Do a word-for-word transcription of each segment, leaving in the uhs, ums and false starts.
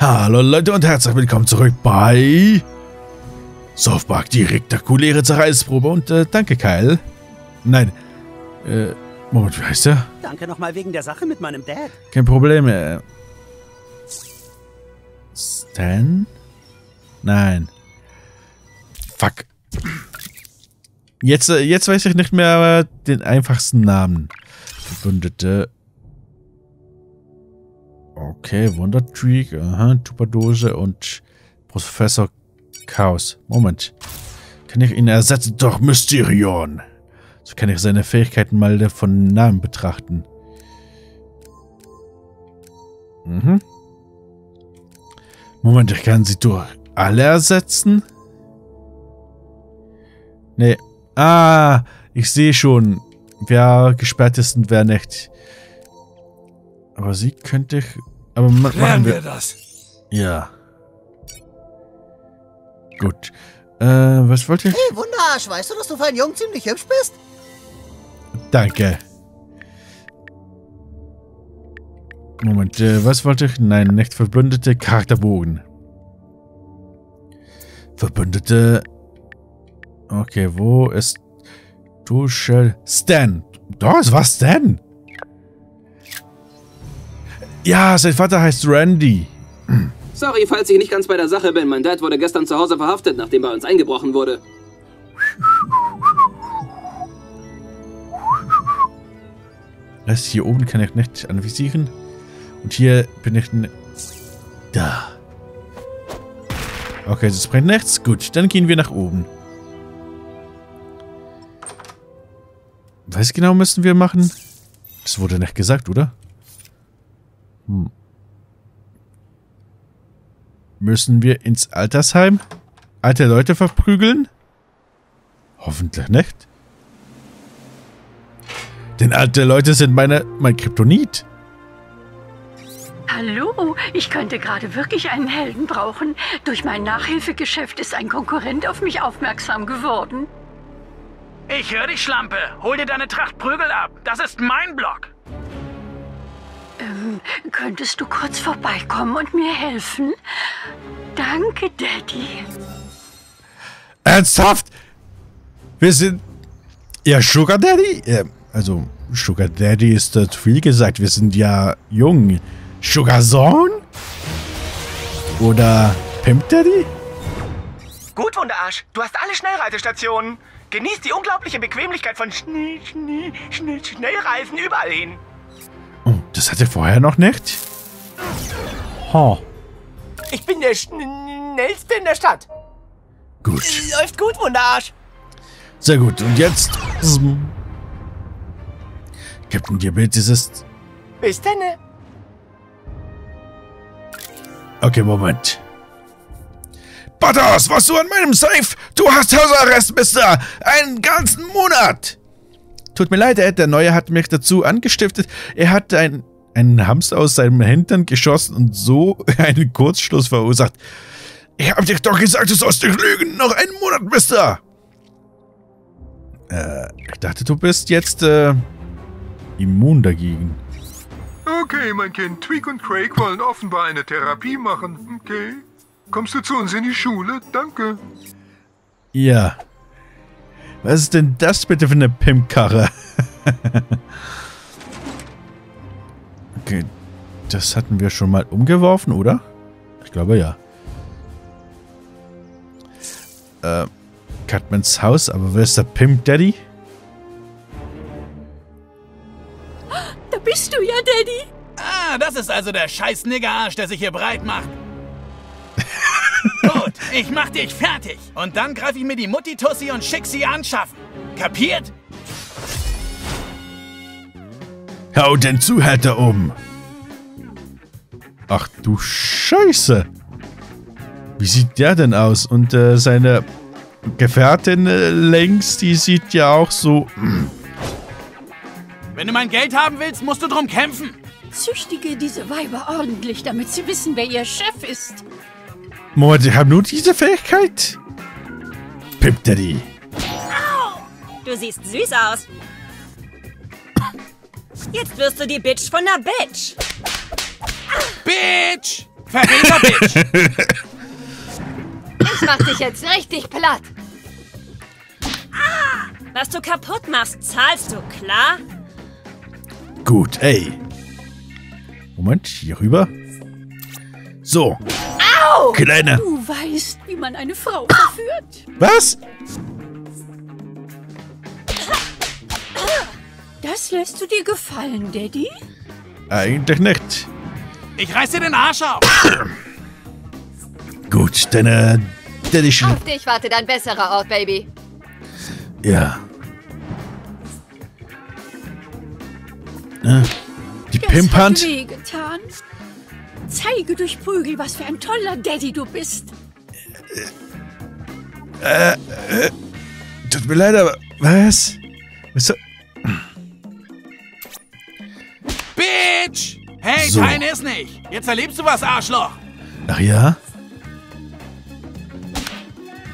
Hallo Leute und herzlich willkommen zurück bei Softpark, die rektakuläre Zerreißprobe und äh, danke Kyle. Nein, äh, Moment, wie heißt der? Danke nochmal wegen der Sache mit meinem Dad. Kein Problem, äh. Stan? Nein. Fuck. Jetzt, äh, jetzt weiß ich nicht mehr den einfachsten Namen. Verbündete. Okay, Wondertreak, aha, Tupadose und Professor Chaos. Moment. Kann ich ihn ersetzen? Doch, Mysterion. So kann ich seine Fähigkeiten mal von Namen betrachten. Mhm. Moment, ich kann sie durch alle ersetzen? Nee. Ah, ich sehe schon. Wer gesperrt ist und wer nicht. Aber sie könnte ich... Aber machen wir das. Ja. Gut. Äh, was wollte ich? Hey, Wunderarsch, weißt du, dass du für einen Jungen ziemlich hübsch bist? Danke. Moment, äh, was wollte ich? Nein, nicht Verbündete, Charakterbogen. Verbündete... Okay, wo ist... Du Shell... Stan! Das war Stan! Ja, sein Vater heißt Randy. Sorry, falls ich nicht ganz bei der Sache bin. Mein Dad wurde gestern zu Hause verhaftet, nachdem bei uns eingebrochen wurde. Das hier oben kann ich nicht anvisieren. Und hier bin ich... Da. Okay, das bringt nichts. Gut, dann gehen wir nach oben. Was genau müssen wir machen? Das wurde nicht gesagt, oder? Hm. Müssen wir ins Altersheim alte Leute verprügeln? Hoffentlich nicht. Denn alte Leute sind meine, mein Kryptonit. Hallo, ich könnte gerade wirklich einen Helden brauchen. Durch mein Nachhilfegeschäft ist ein Konkurrent auf mich aufmerksam geworden. Ich höre dich, Schlampe. Hol dir deine Tracht Prügel ab. Das ist mein Block. Ähm, könntest du kurz vorbeikommen und mir helfen? Danke, Daddy. Ernsthaft? Wir sind... Ja, Sugar Daddy? Äh, also, Sugar Daddy ist äh, zu viel gesagt. Wir sind ja jung. Sugar Sohn? Oder Pimp Daddy? Gut, Wunderarsch. Du hast alle Schnellreitestationen. Genieß die unglaubliche Bequemlichkeit von Schnee, Schnee, Schnee, Schnellreisen überall hin. Oh, das hatte vorher noch nicht? Oh. Ich bin der Schnellste in der Stadt. Gut. Läuft gut, Wunderarsch. Sehr gut. Und jetzt... Captain Diabetes ist... Bis dann. Okay, Moment. Butters, warst du an meinem Safe? Du hast Hausarrest, Mister. Einen ganzen Monat. Tut mir leid, Ed, der Neue hat mich dazu angestiftet. Er hat ein, einen Hamster aus seinem Hintern geschossen und so einen Kurzschluss verursacht. Ich hab dich doch gesagt, du sollst nicht lügen. Noch einen Monat, Mister. Äh, ich dachte, du bist jetzt, äh, immun dagegen. Okay, mein Kind. Tweak und Craig wollen offenbar eine Therapie machen. Okay. Kommst du zu uns in die Schule? Danke. Ja. Was ist denn das bitte für eine Pimpkarre? Okay, das hatten wir schon mal umgeworfen, oder? Ich glaube ja. Äh, Cartmans Haus, aber wer ist der Pimp Daddy? Da bist du ja, Daddy. Ah, das ist also der scheiß Niggerarsch, der sich hier breit macht. Gut, ich mach dich fertig. Und dann greife ich mir die Mutti-Tussi und schick sie anschaffen. Kapiert? Hau den Zuhälter um. Ach du Scheiße. Wie sieht der denn aus? Und äh, seine Gefährtin äh, längs, die sieht ja auch so... Mh. Wenn du mein Geld haben willst, musst du drum kämpfen. Züchtige diese Weiber ordentlich, damit sie wissen, wer ihr Chef ist. Moment, ich habe nur diese Fähigkeit? Pimp Daddy. Au! Du siehst süß aus. Jetzt wirst du die Bitch von der Bitch. Bitch! Verräter, Bitch! Ich mach dich jetzt richtig platt! Was du kaputt machst, zahlst du, klar? Gut, ey. Moment, hier rüber. So. Au! Kleine. Du weißt, wie man eine Frau verführt. Was? Das lässt du dir gefallen, Daddy? Eigentlich nicht. Ich reiß dir den Arsch auf. Gut, deine Daddy. Auf dich wartet ein besserer Ort, Baby. Ja. Die Pimpant. Das hat weh getan. Zeige durch Prügel, was für ein toller Daddy du bist. Äh, äh, äh, tut mir leid, aber was? Was so? Bitch! Hey, so. Dein ist nicht. Jetzt erlebst du was, Arschloch. Ach ja?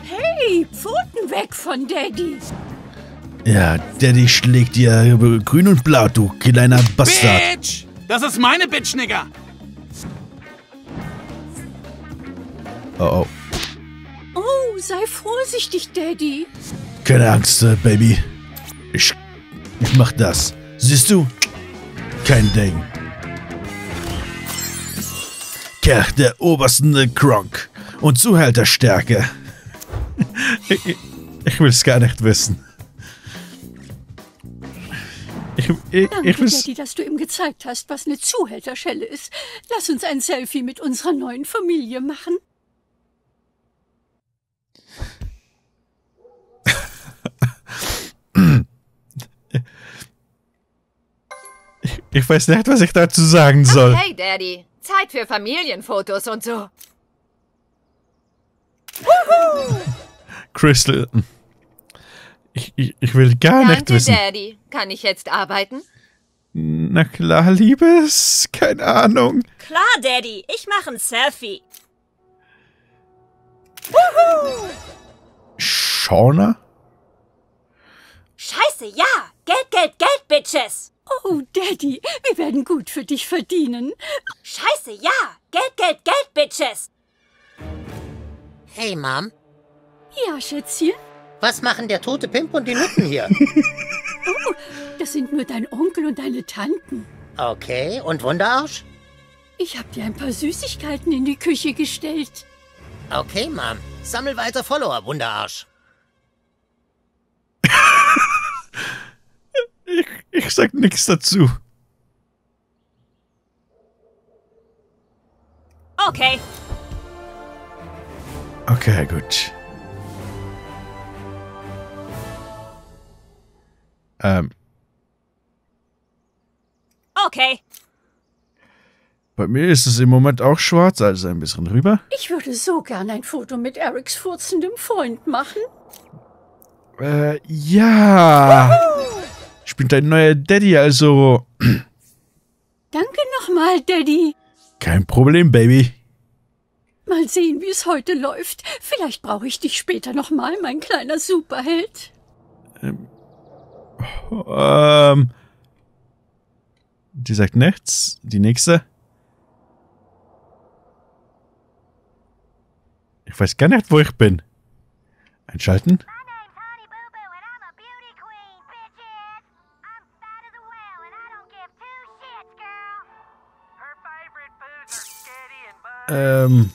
Hey, Pfoten weg von Daddy. Ja, Daddy schlägt dir grün und blau, du kleiner Bastard. Bitch! Das ist meine Bitch, Nigger. Oh, oh. Oh, sei vorsichtig, Daddy. Keine Angst, Baby. Ich, ich mach das. Siehst du? Kein Ding. Kerl der obersten Kronk und Zuhälterstärke. ich ich will es gar nicht wissen. Ich, ich, Danke, ich Daddy, dass du ihm gezeigt hast, was eine Zuhälterschelle ist. Lass uns ein Selfie mit unserer neuen Familie machen. Ich, ich weiß nicht, was ich dazu sagen soll. Hey, okay, Daddy. Zeit für Familienfotos und so. Woohoo! Crystal. Ich, ich, ich will gar Danke, nicht wissen. Daddy. Kann ich jetzt arbeiten? Na klar, Liebes. Keine Ahnung. Klar, Daddy. Ich mache ein Selfie. Woohoo! Shauna? Scheiße, ja! Geld, Geld, Geld, Bitches! Oh, Daddy, wir werden gut für dich verdienen. Scheiße, ja! Geld, Geld, Geld, Bitches! Hey, Mom. Ja, Schätzchen? Was machen der tote Pimp und die Nutten hier? Oh, das sind nur dein Onkel und deine Tanten. Okay, und Wunderarsch? Ich hab dir ein paar Süßigkeiten in die Küche gestellt. Okay, Mom. Sammel weiter Follower, Wunderarsch. Ich, ich sag nichts dazu. Okay. Okay, gut. Ähm. Okay. Bei mir ist es im Moment auch schwarz, also ein bisschen rüber. Ich würde so gern ein Foto mit Erics furzendem Freund machen. Äh, ja. Woohoo! Ich bin dein neuer Daddy, also... Danke nochmal, Daddy. Kein Problem, Baby. Mal sehen, wie es heute läuft. Vielleicht brauche ich dich später nochmal, mein kleiner Superheld. Ähm, ähm... Die sagt nichts. Die nächste. Ich weiß gar nicht, wo ich bin. Einschalten. Ähm.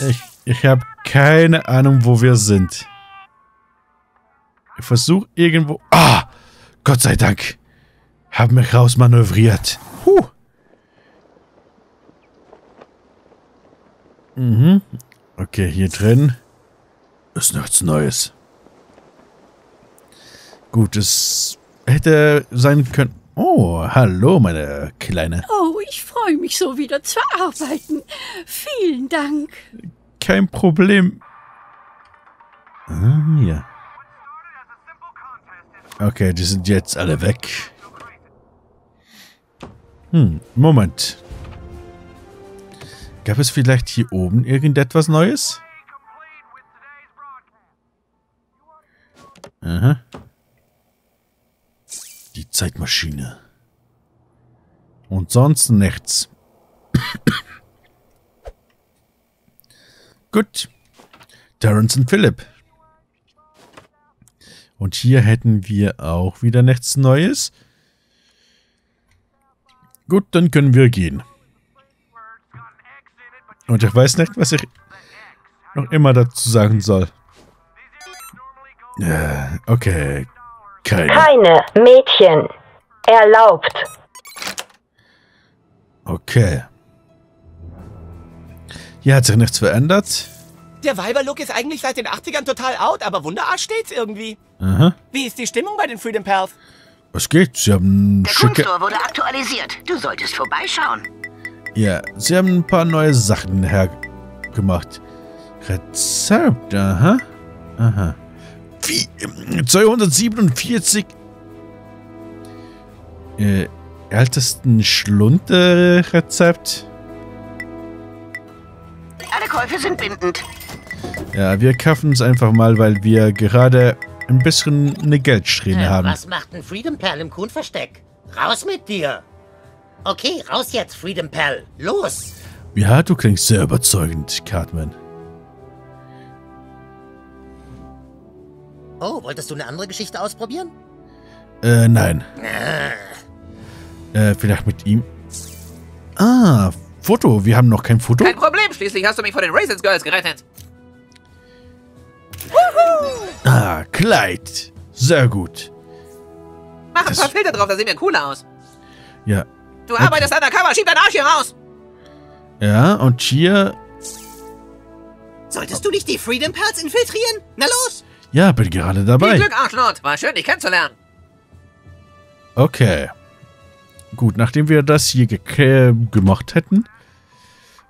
Ich, ich habe keine Ahnung, wo wir sind. Ich versuche irgendwo... Ah! Gott sei Dank. Hab mich rausmanövriert. Huh. Mhm. Okay, hier drin ist nichts Neues. Gut, es hätte sein können... Oh, hallo, meine Kleine. Oh, ich freue mich so, wieder zu arbeiten. Vielen Dank. Kein Problem. Ah, ja. Okay, die sind jetzt alle weg. Hm, Moment. Gab es vielleicht hier oben irgendetwas Neues? Aha. Die Zeitmaschine. Und sonst nichts. Gut. Terrence und Philipp. Und hier hätten wir auch wieder nichts Neues. Gut, dann können wir gehen. Und ich weiß nicht, was ich noch immer dazu sagen soll. Äh, okay. Keine. Keine Mädchen. Erlaubt. Okay. Hier hat sich nichts verändert. Der Weiberlook ist eigentlich seit den achtzigern total out, aber Wunderarsch steht's irgendwie. Aha. Wie ist die Stimmung bei den Freedom Pals? Es geht, sie haben... Der Kunststore wurde aktualisiert. Du solltest vorbeischauen. Ja, sie haben ein paar neue Sachen hergemacht. Rezept, aha. Aha. Wie, zweihundertsiebenundvierzig... Äh, ältesten Schlunde-Rezept... Alle Käufe sind bindend. Ja, wir kaufen es einfach mal, weil wir gerade ein bisschen eine Geldsträhne äh, haben. Was macht ein Freedom Pal im Kuhnversteck? Raus mit dir! Okay, raus jetzt, Freedom Pal. Los! Ja, du klingst sehr überzeugend, Cartman. Oh, wolltest du eine andere Geschichte ausprobieren? Äh, nein. Äh, äh vielleicht mit ihm. Ah, Foto. Wir haben noch kein Foto. Kein Problem. Schließlich hast du mich vor den Raisins Girls gerettet. Woohoo! Ah, Kleid. Sehr gut. Mach das ein paar Filter drauf, da sehen wir cooler aus. Ja. Du okay. Arbeitest undercover. Schieb deinen Arsch hier raus. Ja, und hier... Solltest du nicht die Freedom Pals infiltrieren? Na los! Ja, bin gerade dabei. Viel Glück, Arschlord. War schön, dich kennenzulernen. Okay. Gut, nachdem wir das hier ge gemacht hätten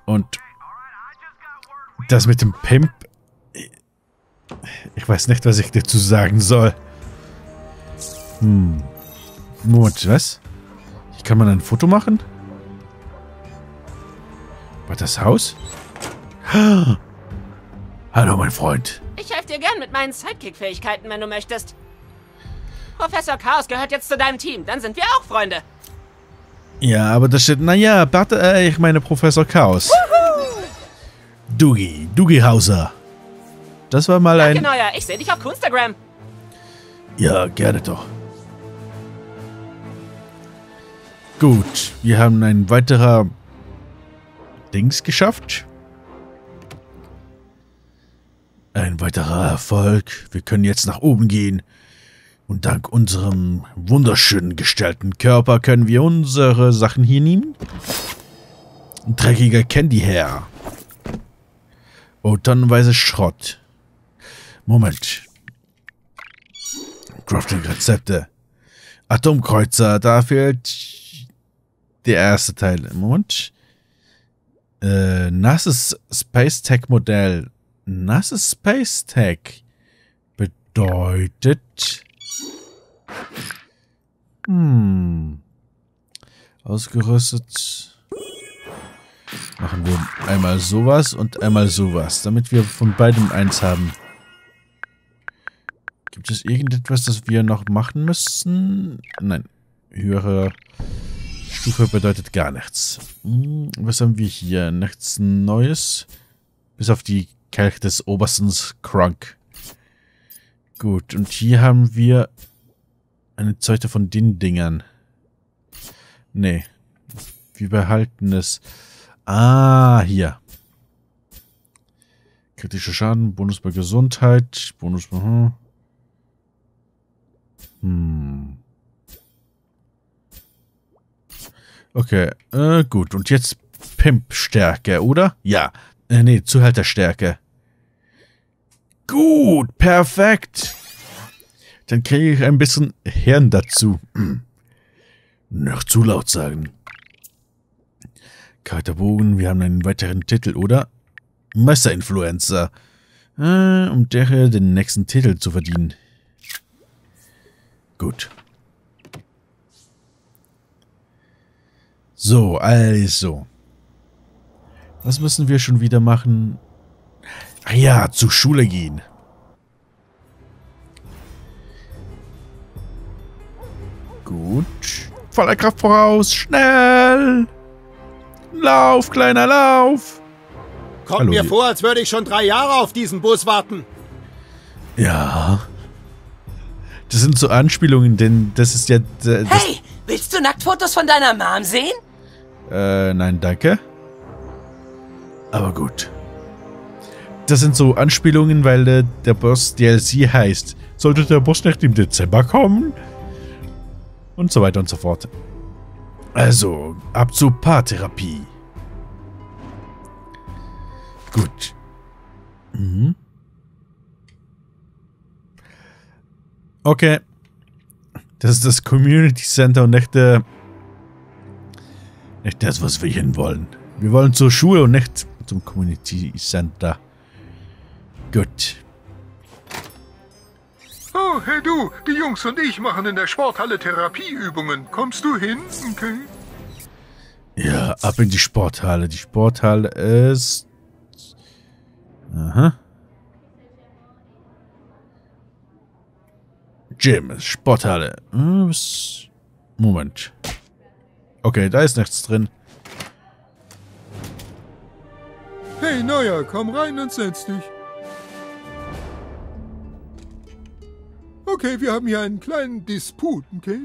und das mit dem Pimp, ich weiß nicht, was ich dazu sagen soll. Hm. Moment, was? Hier kann man ein Foto machen? War das Haus? Hallo, mein Freund. Ich helfe dir gern mit meinen Sidekick-Fähigkeiten, wenn du möchtest. Professor Chaos gehört jetzt zu deinem Team, dann sind wir auch Freunde. Ja, aber das steht, naja, äh, ich meine Professor Chaos. Woohoo! Dugi, Dugi Hauser. Das war mal ein... Genau, ja, ich sehe dich auf Instagram. Ja, gerne doch. Gut, wir haben ein weiterer Dings geschafft. Ein weiterer Erfolg. Wir können jetzt nach oben gehen. Und dank unserem wunderschön gestellten Körper können wir unsere Sachen hier nehmen. Ein dreckiger Candy her. Oh, tonnenweise Schrott. Moment. Crafting-Rezepte. Atomkreuzer, da fehlt der erste Teil. Moment. Äh, nasses Space-Tech-Modell. Nasses Space-Tech bedeutet... Hm. Ausgerüstet. Machen wir einmal sowas und einmal sowas, damit wir von beidem eins haben. Gibt es irgendetwas, das wir noch machen müssen? Nein. Höhere Stufe bedeutet gar nichts. Hm. Was haben wir hier? Nichts Neues. Bis auf die Kelch des Obersten Krunk. Gut, und hier haben wir eine zweite von den Dingern. Nee. Wir behalten es. Ah, hier. Kritischer Schaden, Bonus bei Gesundheit, Bonus bei... Hm. hm. Okay, äh, gut. Und jetzt Pimp-Stärke, oder? Ja. Äh, nee, Zuhälterstärke. Gut, perfekt. Dann kriege ich ein bisschen Hirn dazu. Hm. Noch zu laut sagen. Katerbogen, wir haben einen weiteren Titel, oder? Messerinfluencer. Äh, um daher den nächsten Titel zu verdienen. Gut. So, also. Was müssen wir schon wieder machen? Ah ja, zur Schule gehen. Gut. voller Kraft voraus, schnell! Lauf, kleiner Lauf! Kommt Hallo, mir vor, als würde ich schon drei Jahre auf diesen Bus warten. Ja. Das sind so Anspielungen, denn das ist ja... Das hey, willst du Nacktfotos von deiner Mom sehen? Äh, nein, danke. Aber gut. Das sind so Anspielungen, weil äh, der Boss D L C heißt. Sollte der Boss nicht im Dezember kommen? Und so weiter und so fort. Also, ab zur Paartherapie. Gut. Mhm. Okay. Das ist das Community Center und nicht, äh, nicht das, was wir hinwollen. Wir wollen zur Schule und nicht zum Community Center. Gut. Oh, hey du, die Jungs und ich machen in der Sporthalle Therapieübungen. Kommst du hin? Okay. Ja, ab in die Sporthalle. Die Sporthalle ist... Aha. Gym, Sporthalle. Moment. Okay, da ist nichts drin. Hey, Neuer, komm rein und setz dich. Okay, wir haben hier einen kleinen Disput, okay?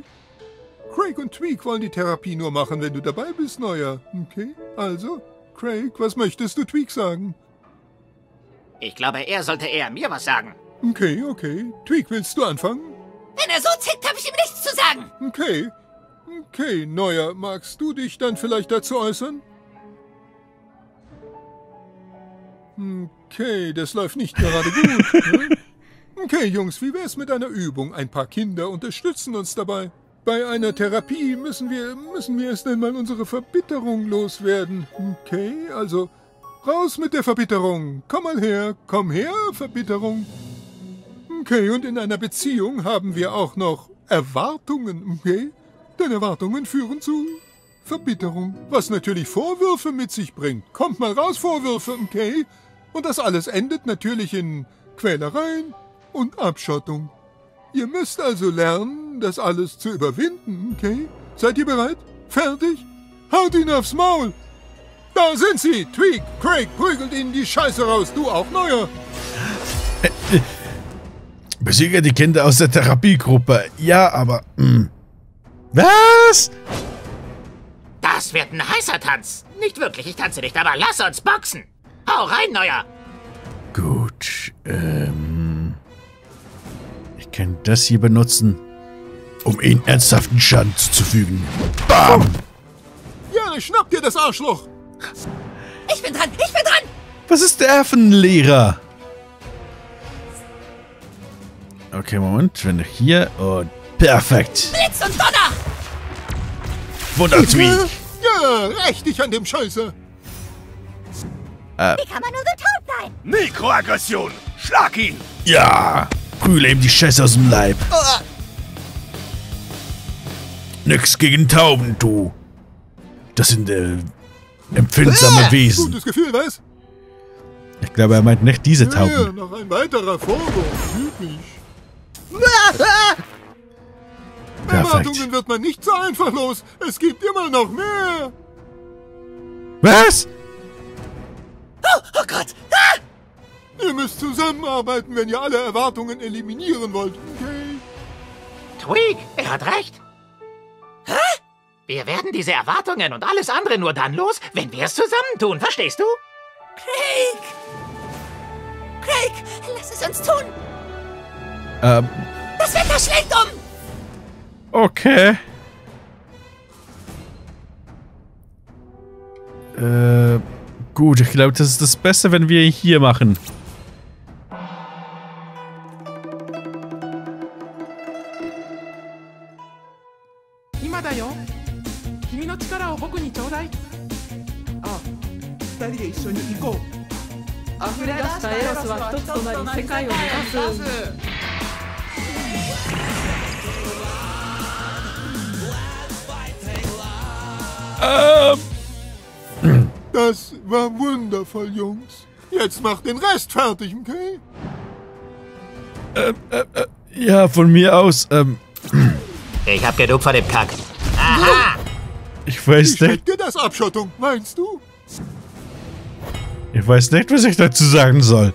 Craig und Tweak wollen die Therapie nur machen, wenn du dabei bist, Neuer, okay? Also, Craig, was möchtest du Tweak sagen? Ich glaube, er sollte eher mir was sagen. Okay, okay. Tweak, willst du anfangen? Wenn er so zickt, habe ich ihm nichts zu sagen. Okay. Okay, Neuer, magst du dich dann vielleicht dazu äußern? Okay, das läuft nicht gerade gut. Ne? Okay, Jungs, wie wär's mit einer Übung? Ein paar Kinder unterstützen uns dabei. Bei einer Therapie müssen wir, müssen wir erst einmal unsere Verbitterung loswerden. Okay, also... Raus mit der Verbitterung. Komm mal her. Komm her, Verbitterung. Okay, und in einer Beziehung haben wir auch noch Erwartungen, okay? Denn Erwartungen führen zu Verbitterung, was natürlich Vorwürfe mit sich bringt. Kommt mal raus, Vorwürfe, okay? Und das alles endet natürlich in Quälereien und Abschottung. Ihr müsst also lernen, das alles zu überwinden, okay? Seid ihr bereit? Fertig? Haut ihn aufs Maul! Da sind sie! Tweak, Craig, prügelt ihnen die Scheiße raus, du auch, Neuer! Besiege die Kinder aus der Therapiegruppe. Ja, aber... Mh. Was? Das wird ein heißer Tanz. Nicht wirklich, ich tanze nicht, aber lass uns boxen. Hau rein, Neuer! Gut, ähm... ich kann das hier benutzen, um ihnen ernsthaften Schaden zuzufügen. Bam! Ja, schnapp dir das Arschloch! Ich bin dran, ich bin dran! Was ist der Affenlehrer? Okay, Moment, wenn ich hier... und perfekt! Blitz und Donner! Wundertreak! Ja, räch dich an dem Scheiße! Äh. Wie kann man nur so tot sein? Mikroaggression! Schlag ihn! Ja! Prügle ihm die Scheiße aus dem Leib! Oh. Nix gegen Tauben, du! Das sind, äh... empfindsame äh, Wesen. Gutes Gefühl, was? Ich glaube, er meint nicht diese Tauben. Ja, noch ein weiterer Vorwurf. Typisch. Erwartungen wird man nicht so einfach los. Es gibt immer noch mehr. Was? Oh, oh Gott. Ah! Ihr müsst zusammenarbeiten, wenn ihr alle Erwartungen eliminieren wollt. Okay. Tweak, er hat recht. Hä? Wir werden diese Erwartungen und alles andere nur dann los, wenn wir es zusammentun, verstehst du? Craig! Craig, lass es uns tun! Ähm... Das Wetter schlägt um! Okay. Äh, gut, ich glaube, das ist das Beste, wenn wir hier machen. Das war wundervoll, Jungs. Jetzt macht den Rest fertig, okay? Ähm, äh, ja, von mir aus, ähm. Ich hab genug von dem Kack. Aha. Ich weiß ich nicht. Dir das Abschottung, meinst du? Ich weiß nicht, was ich dazu sagen soll.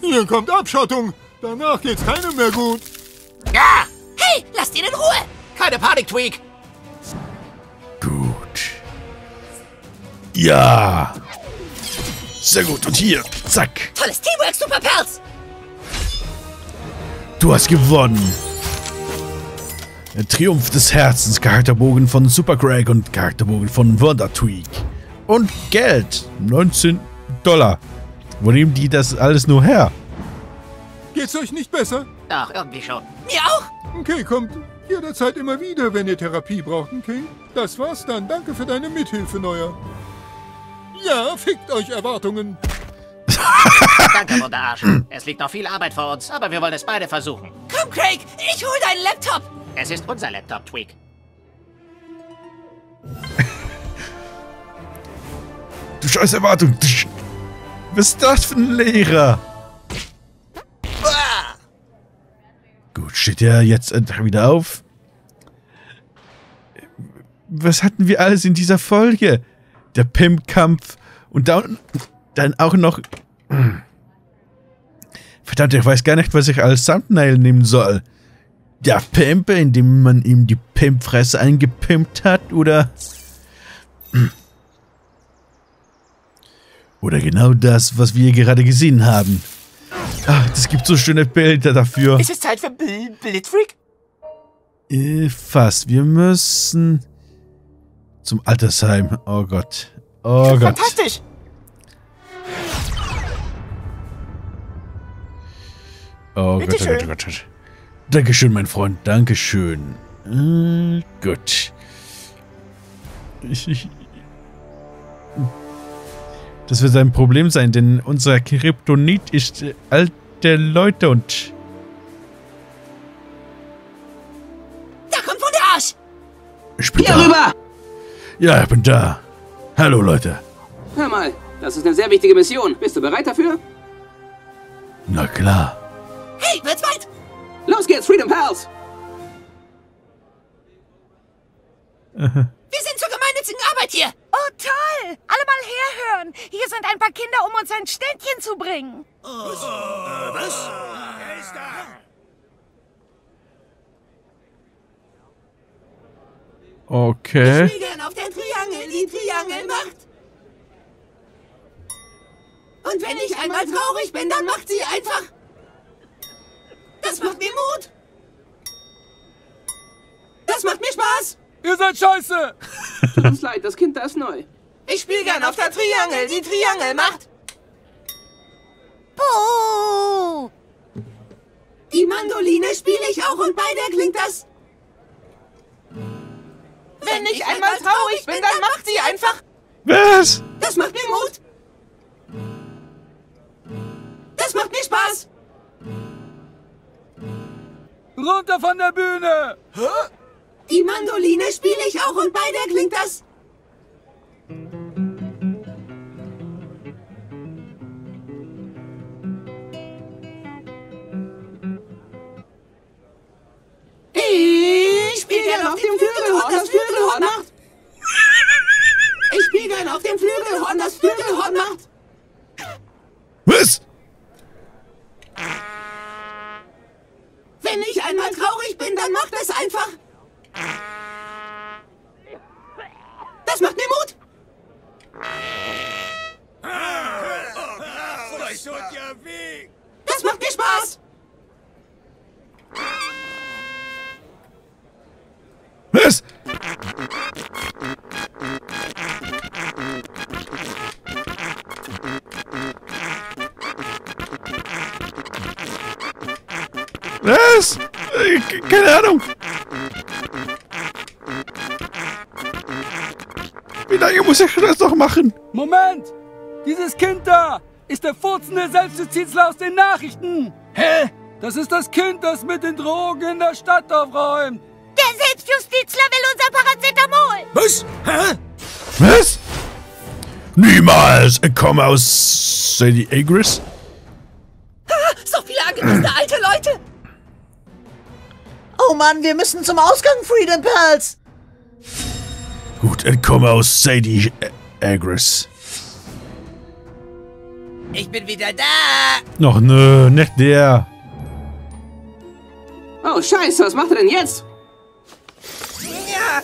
Hier kommt Abschottung. Danach geht's keinem mehr gut. Ja! Hey, lasst ihn in Ruhe! Keine Panik, Tweak! Gut. Ja! Sehr gut, und hier, zack! Tolles Teamwork, Super Pals! Du hast gewonnen! Der Triumph des Herzens, Charakterbogen von Super Craig und Charakterbogen von Wondertreak. Und Geld, neunzehn Dollar. Wo nehmen die das alles nur her? Geht's euch nicht besser? Ach, irgendwie schon. Mir auch? Okay, kommt jederzeit immer wieder, wenn ihr Therapie braucht, okay? Das war's dann. Danke für deine Mithilfe, Neuer. Ja, fickt euch Erwartungen. Danke, Wunderarsch. Es liegt noch viel Arbeit vor uns, aber wir wollen es beide versuchen. Komm, Craig, ich hol deinen Laptop. Es ist unser Laptop, Tweak. Du scheiß Erwartung. Was ist das für ein Lehrer? Gut, steht ja jetzt wieder auf. Was hatten wir alles in dieser Folge? Der Pimp-Kampf und dann, dann auch noch... Verdammt, ich weiß gar nicht, was ich als Thumbnail nehmen soll. Der Pimp, indem man ihm die Pimpfresse eingepimpt hat, oder... Oder genau das, was wir gerade gesehen haben. Ach, es gibt so schöne Bilder dafür. Ist es Zeit für Blitzfreak? Äh, fast. Wir müssen zum Altersheim. Oh Gott. Oh Gott. Fantastisch! Oh Gott, oh Gott, oh Gott, Gott. Dankeschön, mein Freund. Dankeschön. Äh, gut. Ich, ich, Das wird ein Problem sein, denn unser Kryptonit ist äh, alte Leute und... Da kommt Wunderarsch! Ich bin Hier da. Rüber! Ja, ich bin da. Hallo, Leute. Hör mal, das ist eine sehr wichtige Mission. Bist du bereit dafür? Na klar. Hey, wird's weit? Los geht's, Freedom Pals! Aha. Wir sind zur gemeinnützigen Arbeit hier! Oh, toll! Alle mal herhören! Hier sind ein paar Kinder, um uns ein Ständchen zu bringen! Oh. Was? Äh, was? Er ist da! Okay. Ich will gern auf der Triangel, die Triangel macht! Und wenn ich einmal traurig bin, dann macht sie einfach... Das macht mir Mut! Das macht mir Spaß! Ihr seid scheiße! Tut uns leid, das Kind da ist neu. Ich spiele gern auf der Triangel, die Triangel macht. Puh. Die Mandoline spiele ich auch und bei der klingt das. Wenn ich einmal traurig bin, dann macht sie einfach. Was? Das macht mir Mut. Das macht mir Spaß. Runter von der Bühne! Hä? Die Mandoline spiele ich auch und bei der klingt das. Ich spiele gern auf dem Flügelhorn, das Flügelhorn macht. Ich spiele gern auf dem Flügelhorn, das Flügelhorn macht. Was? Wenn ich einmal traurig bin, dann macht es einfach. Das macht mir Mut! Das macht mir Spaß! Was? Was? Keine Ahnung! Wie lange muss ich das noch machen? Moment! Dieses Kind da ist der furzende Selbstjustizler aus den Nachrichten! Hä? Das ist das Kind, das mit den Drogen in der Stadt aufräumt! Der Selbstjustizler will unser Paracetamol! Was? Hä? Was? Niemals! Ich komme aus Shady Acres. So viele angepisste alte Leute! Oh Mann, wir müssen zum Ausgang, Freedom Pearls! Gut, entkomme aus Shady Acres. Ich bin wieder da! Noch nö, nicht der. Oh, scheiße, was macht er denn jetzt? Ja.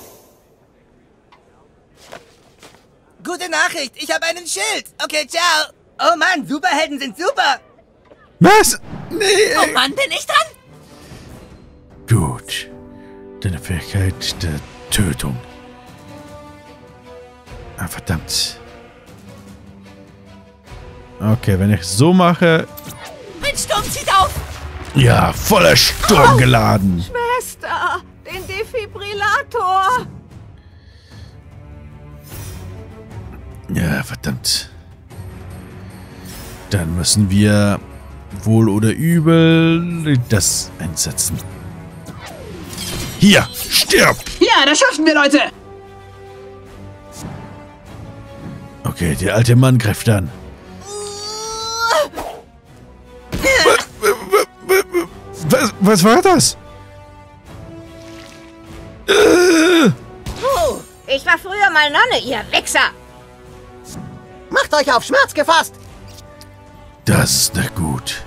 Gute Nachricht, ich habe einen Schild. Okay, ciao. Oh Mann, Superhelden sind super. Was? Nee. Oh Mann, bin ich dran? Gut. Deine Fähigkeit der Tötung. Ah, verdammt. Okay, wenn ich so mache... Mein Sturm zieht auf! Ja, voller Sturm oh, geladen! Schwester! Den Defibrillator! Ja, verdammt. Dann müssen wir wohl oder übel das einsetzen. Hier! Stirb! Ja, das schaffen wir, Leute! Okay, der alte Mann greift an. Was, was war das? Puh, ich war früher mal Nonne, ihr Wichser! Macht euch auf Schmerz gefasst! Das ist nicht gut.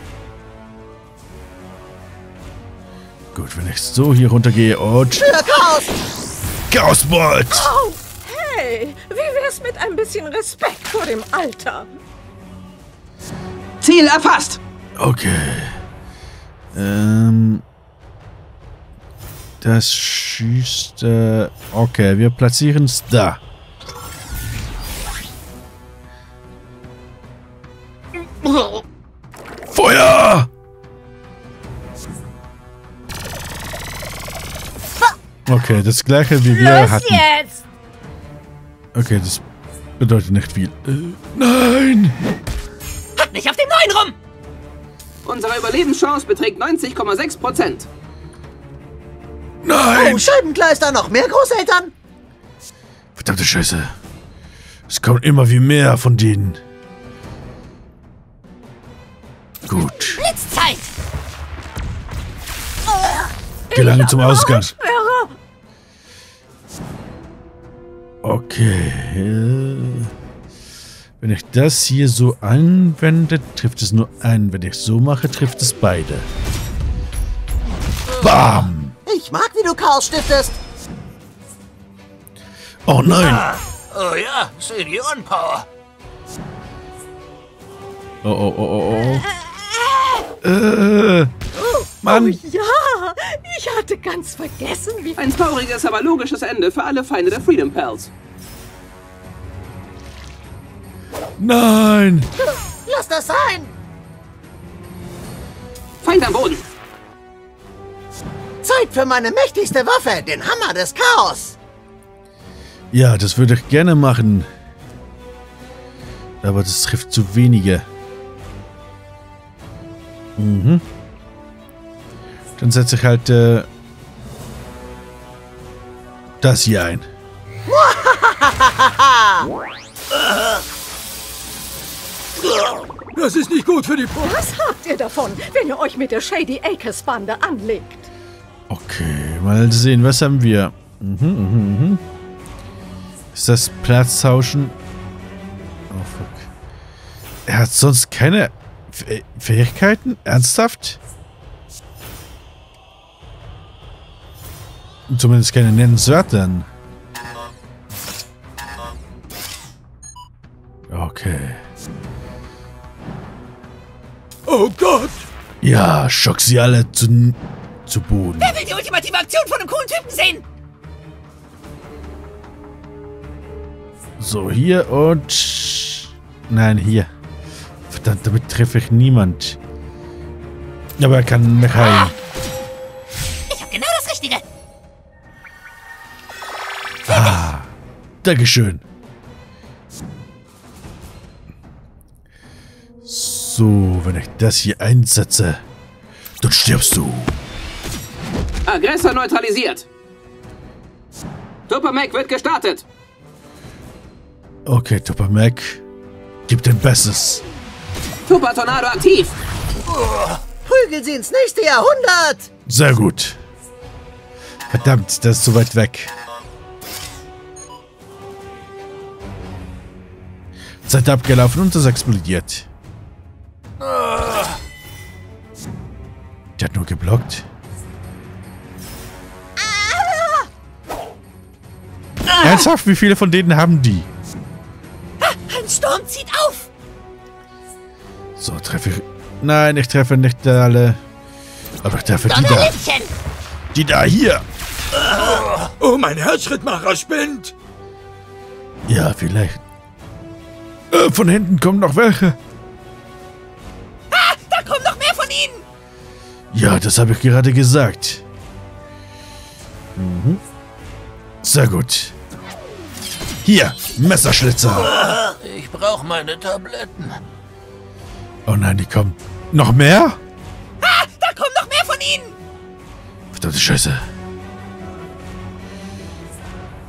Gut, wenn ich so hier runtergehe und... Für Chaos! Chaos-Bot! Oh, hey! Wie wär's mit ein bisschen Respekt vor dem Alter? Ziel erfasst! Okay. Ähm... Das schießt... Äh, okay, wir platzieren es da. Feuer! Okay, das gleiche wie wir Los hatten. Jetzt! Okay, das bedeutet nicht viel. Äh, nein! Hat mich auf dem Neuen rum! Unsere Überlebenschance beträgt neunzig Komma sechs Prozent. Nein! Oh, Scheibenkleister, noch mehr Großeltern? Verdammte Scheiße. Es kommt immer wie mehr von denen. Gut. Blitzzeit! Gelange zum Ausgang. Okay. Wenn ich das hier so anwende, trifft es nur einen. Wenn ich so mache, trifft es beide. Bam! Ich mag, wie du Chaos stiftest. Oh nein! Ah, oh ja, Seniorenpower. Oh, oh, oh, oh, oh. Äh, Mann. Oh ja, ich hatte ganz vergessen, wie... Ein trauriges, aber logisches Ende für alle Feinde der Freedom Pals. Nein! Lass das sein! Feind am Boden! Zeit für meine mächtigste Waffe, den Hammer des Chaos! Ja, das würde ich gerne machen. Aber das trifft zu wenige. Mhm. Dann setze ich halt äh, das hier ein. Das ist nicht gut für die Pro. Was habt ihr davon, wenn ihr euch mit der Shady Acres Bande anlegt? Okay, mal sehen, was haben wir? Mhm, mhm, mhm. Ist das Platztauschen? Oh fuck. Er hat sonst keine Fäh Fähigkeiten? Ernsthaft? Zumindest keine nennenswerten. Okay. Oh Gott! Ja, schock sie alle zu, zu Boden. Wer will die ultimative Aktion von einem coolen Typen sehen? So, hier und... Nein, hier. Verdammt, damit treffe ich niemand. Aber er kann mich heilen. Ich habe genau das Richtige. Ah, dankeschön. So, wenn ich das hier einsetze, dann stirbst du. Aggressor neutralisiert. Tupper Mac wird gestartet. Okay, Tupper Mac, gib dein Bestes. Tupper-Tornado aktiv. Oh, prügeln Sie ins nächste Jahrhundert. Sehr gut. Verdammt, das ist zu weit weg. Seid abgelaufen und das explodiert. Ich hat nur geblockt. Ernsthaft, wie viele von denen haben die? Ein Sturm zieht auf! So, treffe ich... Nein, ich treffe nicht alle. Aber ich treffe die da. Die da hier. Oh, mein Herzschrittmacher spinnt. Ja, vielleicht. Äh, von hinten kommen noch welche. Ah, da kommen noch mehr von ihnen. Ja, das habe ich gerade gesagt. Mhm. Sehr gut. Hier, Messerschlitzer. Ich brauche meine Tabletten. Oh nein, die kommen. Noch mehr? Ah, da kommen noch mehr von ihnen! Verdammte Scheiße.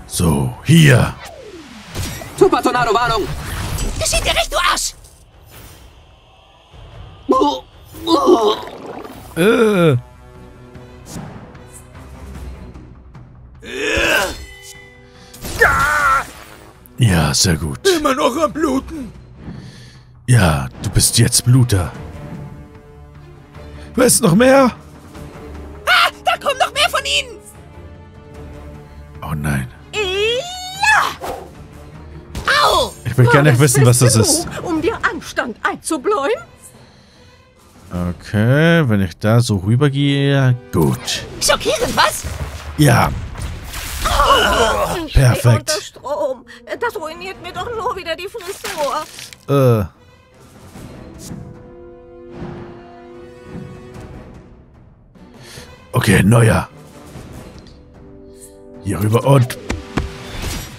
So, hier. Tupper-Tornado, Warnung! Geschieht dir recht, du Arsch! Oh, oh. Äh. Ja, sehr gut. Immer noch am Bluten. Ja, du bist jetzt Bluter. Was ist noch mehr? Ah, da kommen noch mehr von ihnen! Oh nein. Ja. Au! Ich will gar nicht wissen, was das ist. Um dir Anstand einzubläuen? Okay, wenn ich da so rübergehe, gut. Schockierend, was? Ja. Oh, ich perfekt. Unter Strom. Das ruiniert mir doch nur wieder die Frisur. Äh. Okay, neuer. Hier rüber und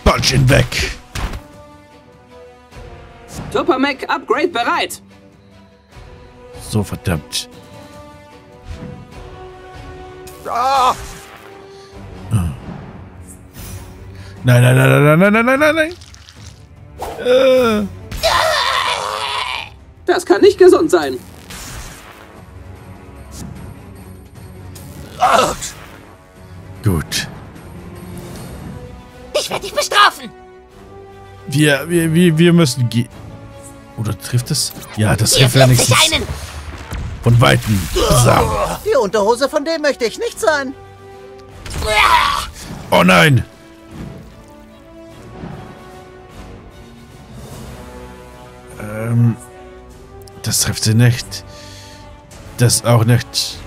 punch ihn weg. Tupper-Mac Upgrade bereit. So verdammt. Ah! Nein, nein, nein, nein, nein, nein, nein, nein, nein. Äh. Das kann nicht gesund sein. Ach. Gut. Ich werde dich bestrafen. Wir, wir, wir, wir müssen gehen. Oder trifft es? Ja, das trifft ja nichts. Von Weitem. Die Unterhose von dem möchte ich nicht sein. Oh nein. Das trifft sie nicht. Das auch nicht.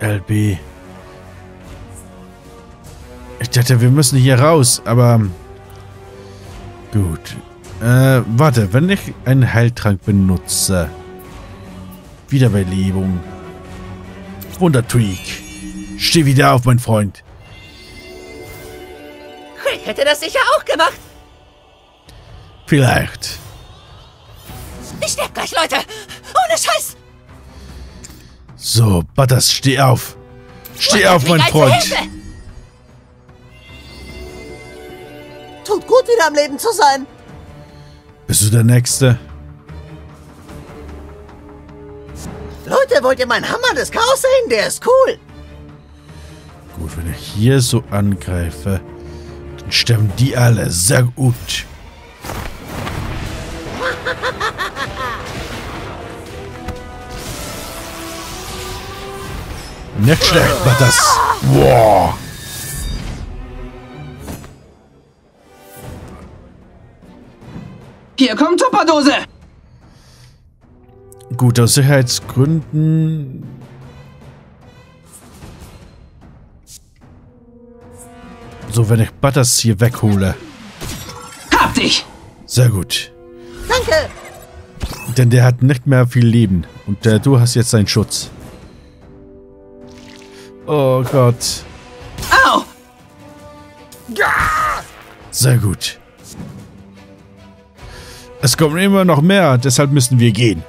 L B. Ich dachte, wir müssen hier raus, aber... Gut. Äh, warte, wenn ich einen Heiltrank benutze. Wiederbelebung. Wundertreak. Steh wieder auf, mein Freund. Ich hätte das sicher auch gemacht. Vielleicht. Ich sterb gleich, Leute! Ohne Scheiß! So, Butters, steh auf! Steh auf, mein Freund! Tut gut, wieder am Leben zu sein! Bist du der Nächste? Leute, wollt ihr meinen Hammer des Chaos sehen? Der ist cool! Gut, wenn ich hier so angreife, dann sterben die alle. Sehr gut! Nicht schlecht war das. Wow. Hier kommt Tupadose. Gut, aus Sicherheitsgründen. So, wenn ich Butters hier weghole. Hab dich. Sehr gut. Danke. Denn der hat nicht mehr viel Leben. Und äh, du hast jetzt seinen Schutz. Oh Gott. Au! Sehr gut. Es kommen immer noch mehr, deshalb müssen wir gehen.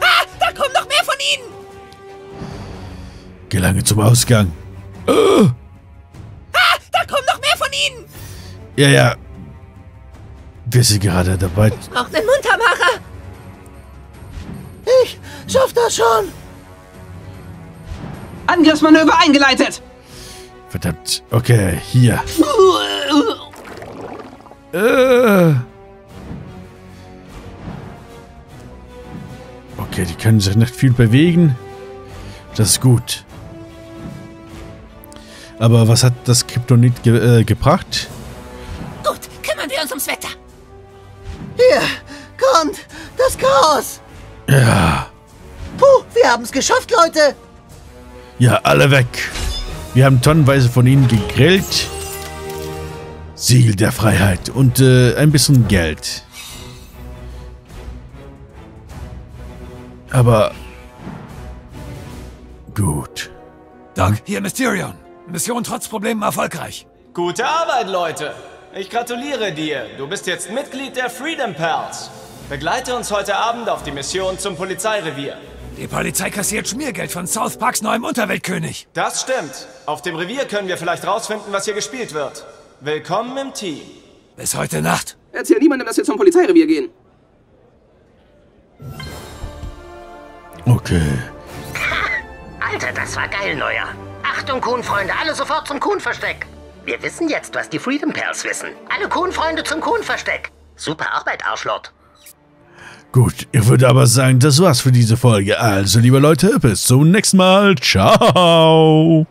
Ah, da kommen noch mehr von ihnen! Gelange zum Ausgang. Oh. Ah, da kommen noch mehr von ihnen! Ja, ja. Wir sind gerade dabei. Ich brauche einen Mundermacher. Ich schaff das schon. Angriffsmanöver eingeleitet! Verdammt. Okay, hier. Äh. Okay, die können sich nicht viel bewegen. Das ist gut. Aber was hat das Kryptonit ge äh, gebracht? Gut, kümmern wir uns ums Wetter. Hier, kommt das Chaos. Ja. Puh, wir haben es geschafft, Leute. Ja, alle weg. Wir haben tonnenweise von ihnen gegrillt. Siegel der Freiheit und äh, ein bisschen Geld. Aber... Gut. Dank. Hier, Mysterion. Mission trotz Problemen erfolgreich. Gute Arbeit, Leute. Ich gratuliere dir. Du bist jetzt Mitglied der Freedom Pals. Begleite uns heute Abend auf die Mission zum Polizeirevier. Die Polizei kassiert Schmiergeld von Southparks neuem Unterweltkönig. Das stimmt. Auf dem Revier können wir vielleicht rausfinden, was hier gespielt wird. Willkommen im Team. Bis heute Nacht. Erzähl niemandem, dass wir zum Polizeirevier gehen. Okay. Alter, das war geil, Neuer. Achtung, Kuhnfreunde, alle sofort zum Kuhnversteck. Wir wissen jetzt, was die Freedom Pearls wissen. Alle Kuhnfreunde zum Kuhnversteck. Super Arbeit, Arschlott. Gut, ich würde aber sagen, das war's für diese Folge. Also, liebe Leute, bis zum nächsten Mal. Ciao.